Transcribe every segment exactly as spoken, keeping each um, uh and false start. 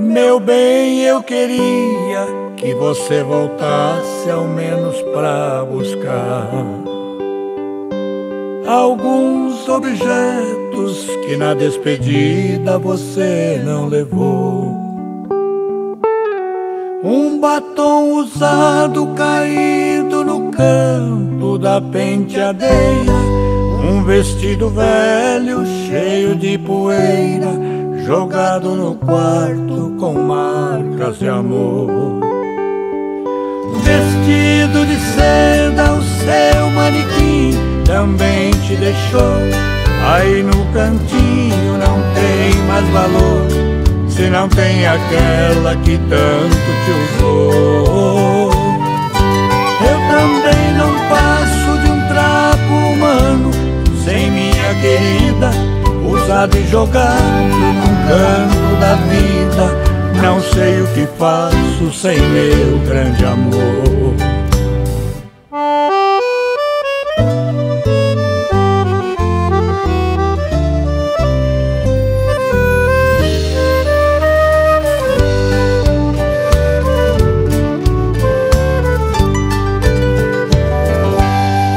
Meu bem, eu queria que você voltasse ao menos pra buscar alguns objetos que na despedida você não levou. Um batom usado caído no canto da penteadeira, um vestido velho cheio de poeira, jogado no quarto com marcas de amor. Vestido de seda, o seu manequim também te deixou aí no cantinho, não tem mais valor se não tem aquela que tanto te usou. Eu também não passo de um trapo humano sem minha querida, usado e jogado num canto da vida. Não sei o que faço sem meu grande amor.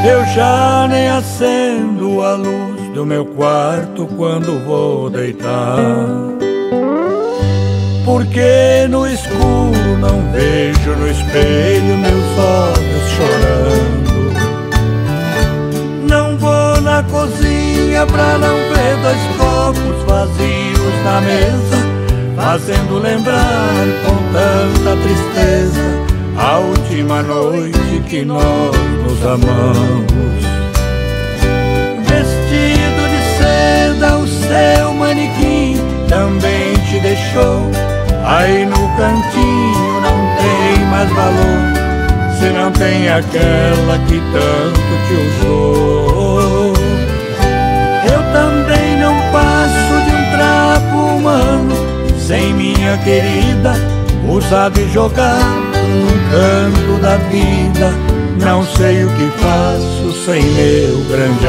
Eu já nem acendo a luz do meu quarto quando vou deitar, porque no escuro não vejo no espelho meus olhos chorando. Não vou na cozinha pra não ver dois copos vazios na mesa, fazendo lembrar com tanta tristeza a última noite que nós nos amamos. Vestido de seda, o seu manequim também te deixou aí no cantinho, não tem mais valor se não tem aquela que tanto te usou. Eu também não passo de um trapo humano sem minha querida, usado e jogado num canto da vida. Não sei o que faço sem meu grande